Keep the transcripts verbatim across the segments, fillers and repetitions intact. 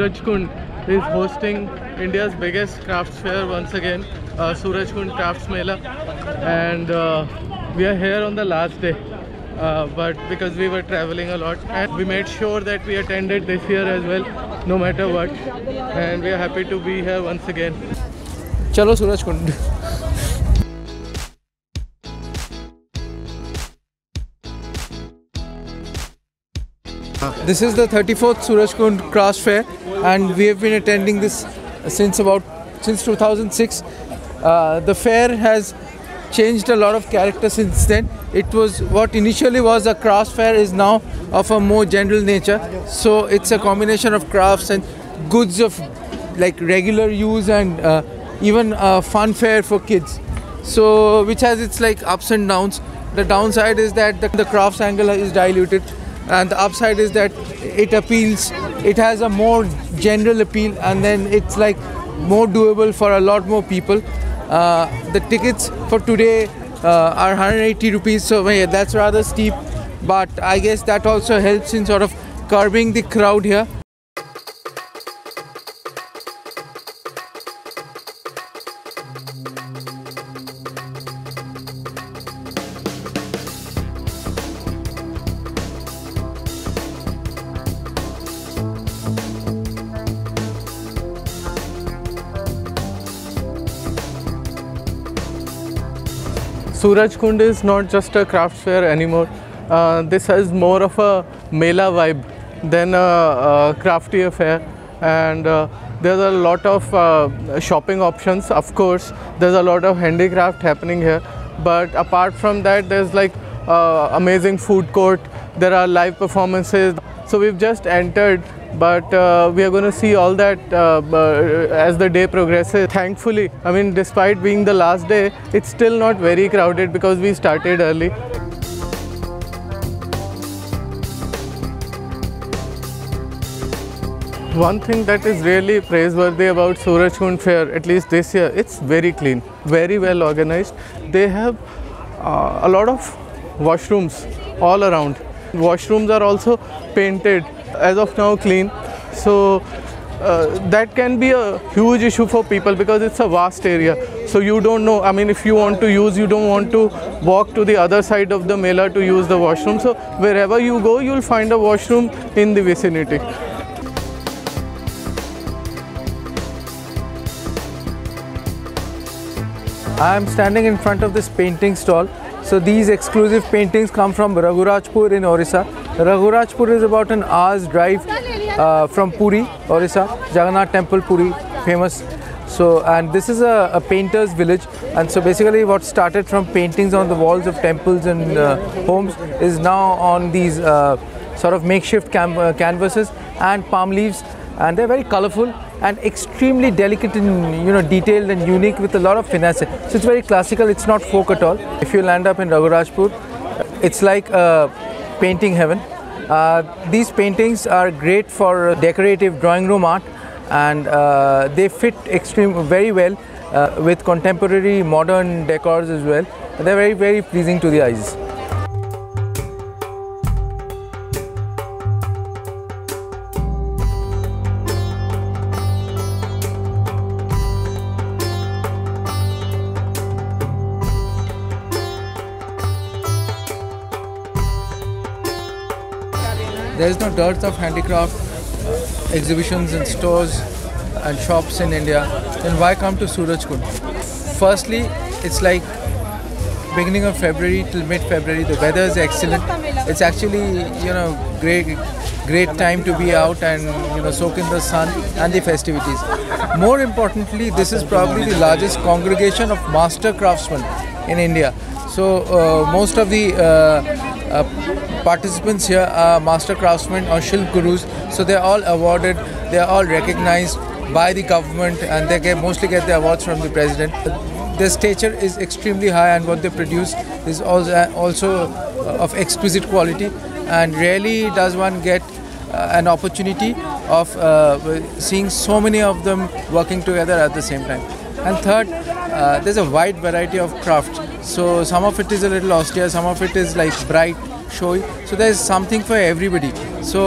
Surajkund is hosting India's biggest crafts fair once again, uh, Surajkund Crafts Mela, and uh, we are here on the last day, uh, but because we were traveling a lot, and we made sure that we attended this year as well, no matter what, and we are happy to be here once again. Chalo Surajkund! This is the thirty-fourth Surajkund Crafts Fair, and we have been attending this since about since two thousand six. Uh, the fair has changed a lot of character since then. It was what initially was a crafts fair is now of a more general nature. So it's a combination of crafts and goods of like regular use and uh, even a fun fair for kids. So which has its like ups and downs. The downside is that the, the crafts angle is diluted. And the upside is that it appeals, it has a more general appeal, and then it's like more doable for a lot more people. Uh, the tickets for today uh, are one hundred eighty rupees, so yeah, that's rather steep, but I guess that also helps in sort of curbing the crowd here. Surajkund is not just a craft fair anymore. Uh, this has more of a Mela vibe than a, a craftier fair, and uh, there's a lot of uh, shopping options. Of course, there's a lot of handicraft happening here, but apart from that, there's like uh, amazing food court. There are live performances. So we've just entered, but uh, we are going to see all that uh, as the day progresses. Thankfully, I mean, despite being the last day, it's still not very crowded because we started early. One thing that is really praiseworthy about Surajkund Fair, at least this year, it's very clean, very well organized. They have uh, a lot of washrooms all around. Washrooms are also painted, as of now clean, so uh, that can be a huge issue for people because it's a vast area, so you don't know. I mean, if you want to use, you don't want to walk to the other side of the Mela to use the washroom, so wherever you go, you'll find a washroom in the vicinity. I am standing in front of this painting stall. So these exclusive paintings come from Raghurajpur in Orissa. Raghurajpur is about an hour's drive uh, from Puri, Orissa. Jagannath Temple, Puri, famous. So, and this is a, a painter's village, and so basically what started from paintings on the walls of temples and uh, homes is now on these uh, sort of makeshift cam uh, canvases and palm leaves, and they're very colorful and extremely delicate and, you know, detailed and unique with a lot of finesse. So it's very classical, it's not folk at all. If you land up in Raghurajpur, it's like a painting heaven. Uh, these paintings are great for decorative drawing room art, and uh, they fit extreme, very well uh, with contemporary modern decors as well. They're very, very pleasing to the eyes. There is no dearth of handicraft uh, exhibitions and stores and shops in India, then why come to Surajkund? Firstly, it's like beginning of February till mid-February, the weather is excellent. It's actually, you know, great, great time to be out and, you know, soak in the sun and the festivities. More importantly, this is probably the largest congregation of master craftsmen in India. So uh, most of the uh, Uh, participants here are master craftsmen or shilp gurus, so they're all awarded, they're all recognized by the government, and they get, mostly get their awards from the president. Their stature is extremely high, and what they produce is also, uh, also uh, of exquisite quality, and rarely does one get uh, an opportunity of uh, seeing so many of them working together at the same time. And third, uh, there's a wide variety of crafts. So some of it is a little austere, some of it is like bright, show you. So there's something for everybody. So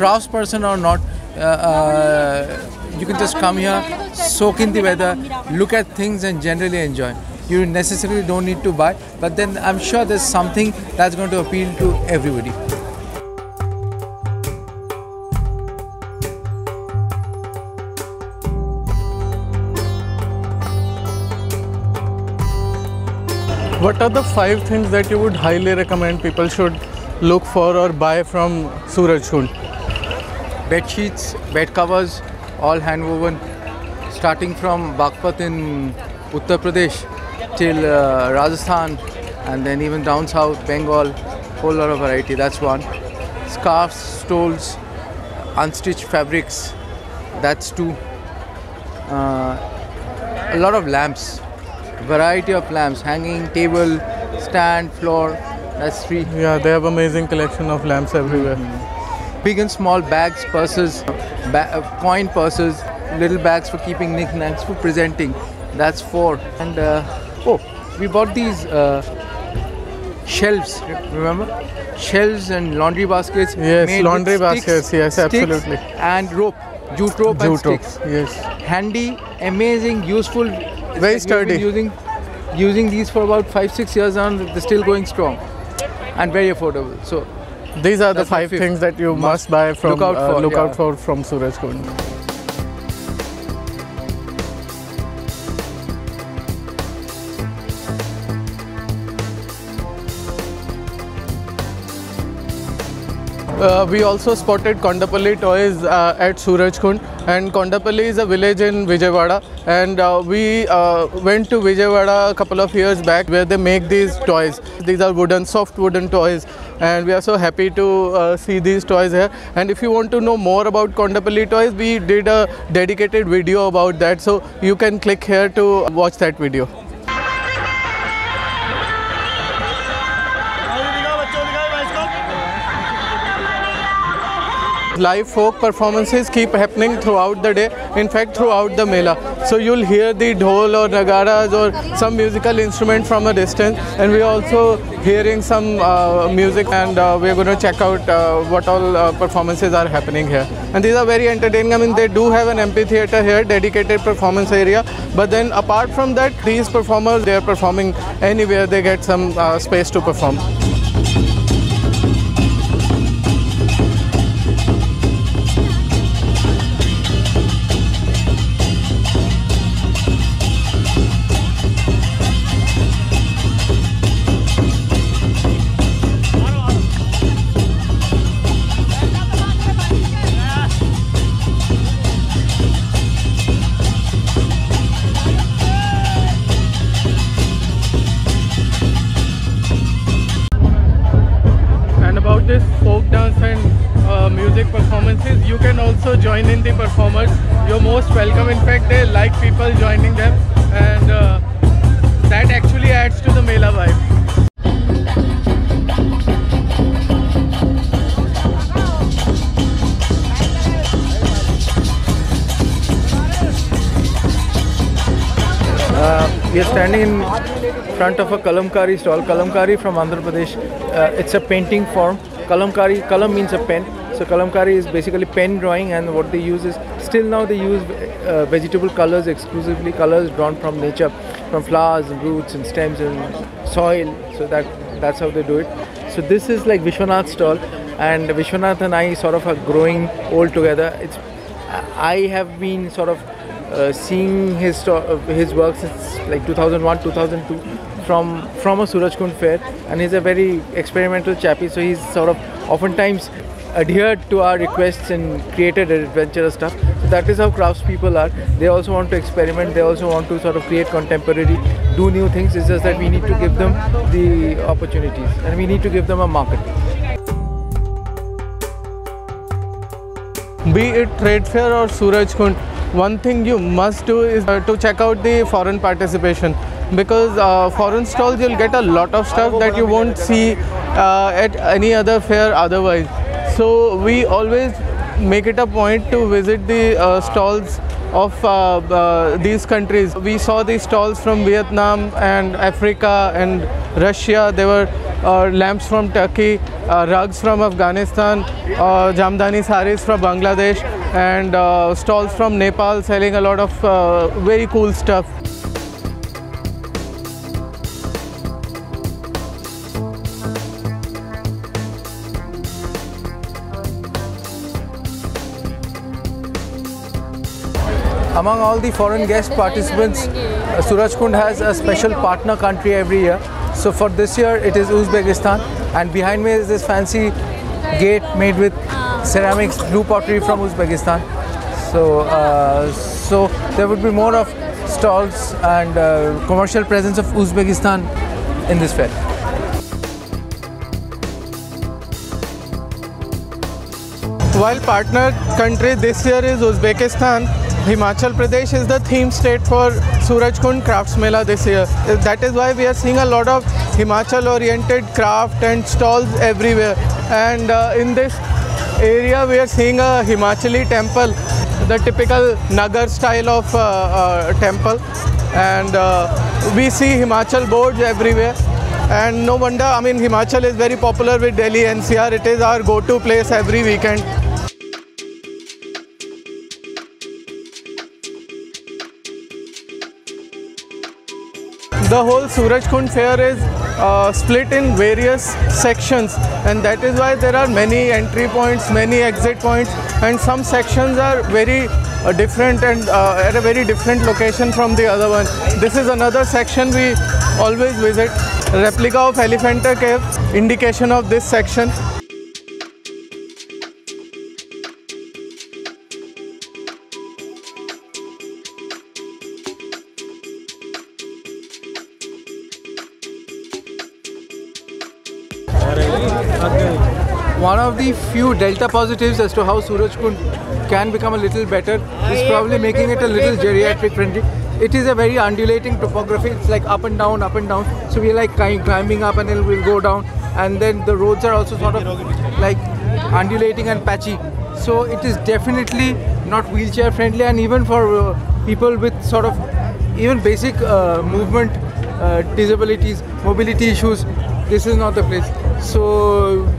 craftsperson or not, uh, uh, you can just come here, soak in the weather, look at things and generally enjoy. You necessarily don't need to buy, but then I'm sure there's something that's going to appeal to everybody. What are the five things that you would highly recommend people should look for or buy from Surajkund? Bed sheets, bed covers, all hand woven, starting from Bagpat in Uttar Pradesh till uh, Rajasthan, and then even down south, Bengal, whole lot of variety. That's one. Scarves, stoles, unstitched fabrics, that's two. Uh, a lot of lamps, variety of lamps, hanging, table, stand, floor, that's three. Yeah, they have amazing collection of lamps everywhere. Mm-hmm. Big and small bags, purses, ba uh, coin purses, little bags for keeping knickknacks, for presenting, that's four. And uh, oh, we bought these uh, shelves, remember? Shelves and laundry baskets. Yes, laundry baskets, sticks, yes, absolutely. And rope, jute rope and sticks. Yes. Handy, amazing, useful. Very sturdy. We've been using, using these for about five, six years and they're still going strong. And very affordable. So these are the five things that you must buy from, look out for, uh, look yeah. out for from Surajkund. Uh, we also spotted Kondapalli toys uh, at Surajkund, and Kondapalli is a village in Vijayawada, and uh, we uh, went to Vijayawada a couple of years back where they make these toys. These are wooden, soft wooden toys, and we are so happy to uh, see these toys here. And if you want to know more about Kondapalli toys, we did a dedicated video about that, so you can click here to watch that video. Live folk performances keep happening throughout the day, in fact throughout the Mela. So you'll hear the dhol or nagaras or some musical instrument from a distance, and we're also hearing some uh, music, and uh, we're going to check out uh, what all uh, performances are happening here. And these are very entertaining. I mean, they do have an amphitheater here, dedicated performance area, but then apart from that, these performers, they're performing anywhere they get some uh, space to perform. This folk dance and uh, music performances, you can also join in the performers. You're most welcome. In fact, they like people joining them, and uh, that actually adds to the Mela vibe. Uh, we are standing in front of a kalamkari stall. Kalamkari from Andhra Pradesh. Uh, it's a painting form. Kalamkari, kalam means a pen. So kalamkari is basically pen drawing, and what they use is, still now they use uh, vegetable colors exclusively, colors drawn from nature, from flowers and roots and stems and soil. So that that's how they do it. So this is like Vishwanath's stall, and Vishwanath and I sort of are growing old together. It's I have been sort of uh, seeing his uh, his work since like two thousand one, two thousand two. From, from a Surajkund fair, and he's a very experimental chappy, so he's sort of oftentimes adhered to our requests and created adventurous stuff. So that is how crafts people are. They also want to experiment, they also want to sort of create contemporary, do new things. It's just that we need to give them the opportunities, and we need to give them a market. Be it trade fair or Surajkund, one thing you must do is uh, to check out the foreign participation, because uh, foreign stalls, you'll get a lot of stuff that you won't see uh, at any other fair otherwise. So we always make it a point to visit the uh, stalls of uh, uh, these countries. We saw these stalls from Vietnam and Africa and Russia, there were uh, lamps from Turkey, uh, rugs from Afghanistan, uh, Jamdani saris from Bangladesh, and uh, stalls from Nepal selling a lot of uh, very cool stuff. Among all the foreign guest participants, uh, Surajkund has a special partner country every year. So for this year, it is Uzbekistan, and behind me is this fancy gate made with ceramics, blue pottery from Uzbekistan. So, uh, so there would be more of stalls and uh, commercial presence of Uzbekistan in this fair. While partner country this year is Uzbekistan, Himachal Pradesh is the theme state for Surajkund Crafts Mela this year. That is why we are seeing a lot of Himachal-oriented craft and stalls everywhere. And uh, in this area, we are seeing a Himachali temple, the typical Nagar style of uh, uh, temple. And uh, we see Himachal boards everywhere. And no wonder, I mean, Himachal is very popular with Delhi N C R. It is our go-to place every weekend. The whole Surajkund fair is uh, split in various sections, and that is why there are many entry points, many exit points, and some sections are very uh, different and uh, at a very different location from the other one. This is another section we always visit, replica of Elephanta Caves, indication of this section. One of the few delta positives as to how Surajkund can become a little better is probably making it a little geriatric friendly. It is a very undulating topography. It's like up and down, up and down. So we're like climbing up and then we'll go down. And then the roads are also sort of like undulating and patchy. So it is definitely not wheelchair friendly, and even for uh, people with sort of even basic uh, movement uh, disabilities, mobility issues, this is not the place. So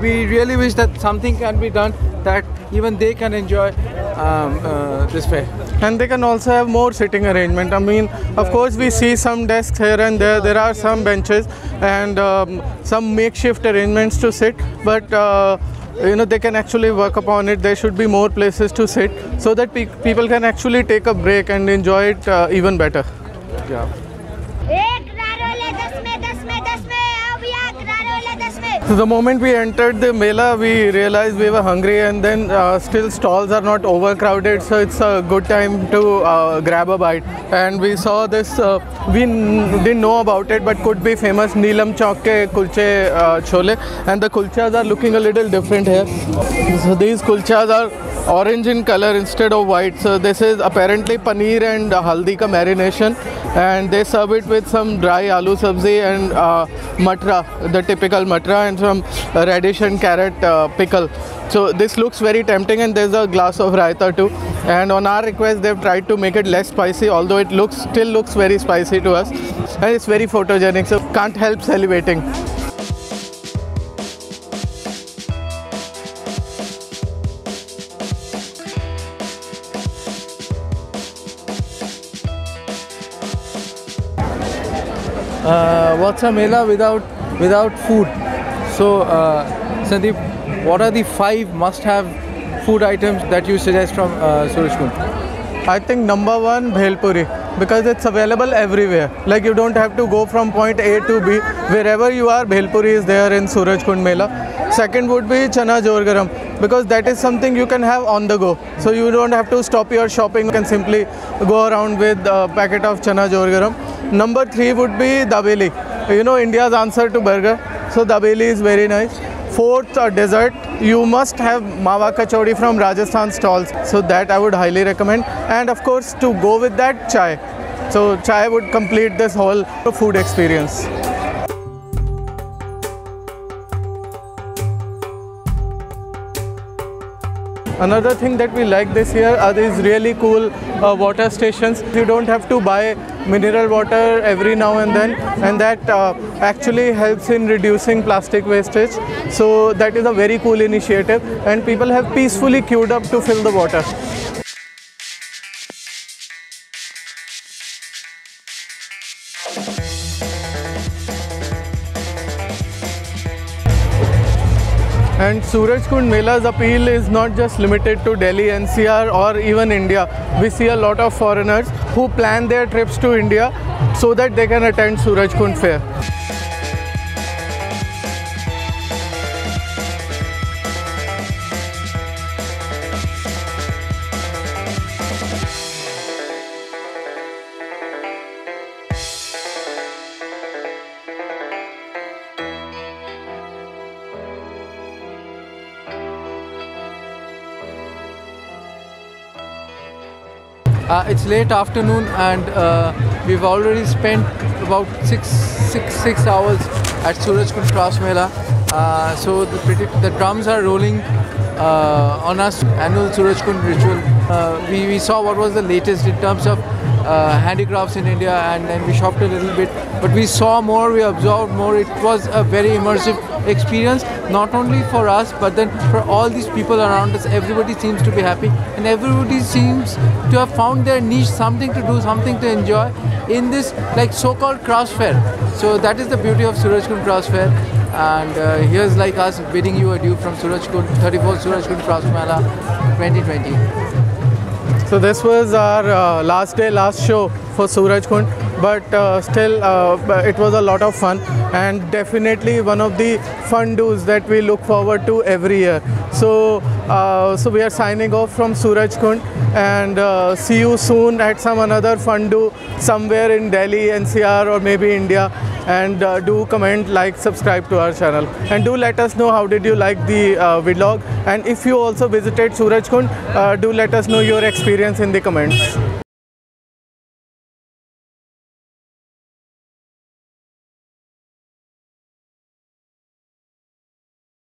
we really wish that something can be done that even they can enjoy um, uh, this fair. And they can also have more sitting arrangement. I mean, of course we see some desks here and there, there are some benches and um, some makeshift arrangements to sit, but uh, you know, they can actually work upon it. There should be more places to sit so that pe people can actually take a break and enjoy it uh, even better. Yeah. So the moment we entered the Mela, we realized we were hungry, and then uh, still stalls are not overcrowded, so it's a good time to uh, grab a bite. And we saw this, uh, we n didn't know about it, but could be famous Neelam Chokke Kulche uh, Chole, and the Kulchas are looking a little different here. So these Kulchas are orange in color instead of white. So this is apparently paneer and uh, haldi ka marination, and they serve it with some dry aloo sabzi and uh, matra, the typical matra, and from radish and carrot uh, pickle. So this looks very tempting, and there's a glass of raita too. And on our request, they've tried to make it less spicy, although it looks still looks very spicy to us. And it's very photogenic, so can't help salivating. Uh, what's a mela without without food? So, uh, Sandeep, what are the five must-have food items that you suggest from uh, Surajkund? I think number one, Bhelpuri, because it's available everywhere. Like, you don't have to go from point A to B. Wherever you are, Bhelpuri is there in Surajkund Mela. Second would be Chana Jorgaram, because that is something you can have on the go. So you don't have to stop your shopping. You can simply go around with a packet of Chana Jorgaram. Number three would be Dabeli. You know, India's answer to burger. So Dabeli is very nice. Fourth, uh, dessert, you must have Mawa Kachori from Rajasthan stalls. So that I would highly recommend. And of course, to go with that, chai. So chai would complete this whole food experience. Another thing that we like this year are these really cool uh, water stations. You don't have to buy mineral water every now and then, and that uh, actually helps in reducing plastic wastage. So that is a very cool initiative, and people have peacefully queued up to fill the water. And Surajkund Mela's appeal is not just limited to Delhi, N C R or even India. We see a lot of foreigners who plan their trips to India so that they can attend Surajkund Fair. Uh, it's late afternoon and uh, we've already spent about six, six, six hours at Surajkund Crafts Mela. Uh, so the, the drums are rolling uh, on us. Annual Surajkund ritual. Uh, we, we saw what was the latest in terms of uh, handicrafts in India, and then we shopped a little bit. But we saw more, we absorbed more. It was a very immersive experience, not only for us but then for all these people around us. Everybody seems to be happy and everybody seems to have found their niche, something to do, something to enjoy in this like so-called crafts fair. So that is the beauty of Surajkund Crafts Fair, and uh, here's like us bidding you adieu from Surajkund, thirty-fourth Surajkund Crafts Mela twenty twenty. So this was our uh, last day, last show for Surajkund. But uh, still, uh, it was a lot of fun, and definitely one of the fun do's that we look forward to every year. So, uh, so we are signing off from Surajkund, and uh, see you soon at some another fun do somewhere in Delhi, N C R, or maybe India. And uh, do comment, like, subscribe to our channel, and do let us know how did you like the uh, vlog. And if you also visited Surajkund, uh, do let us know your experience in the comments.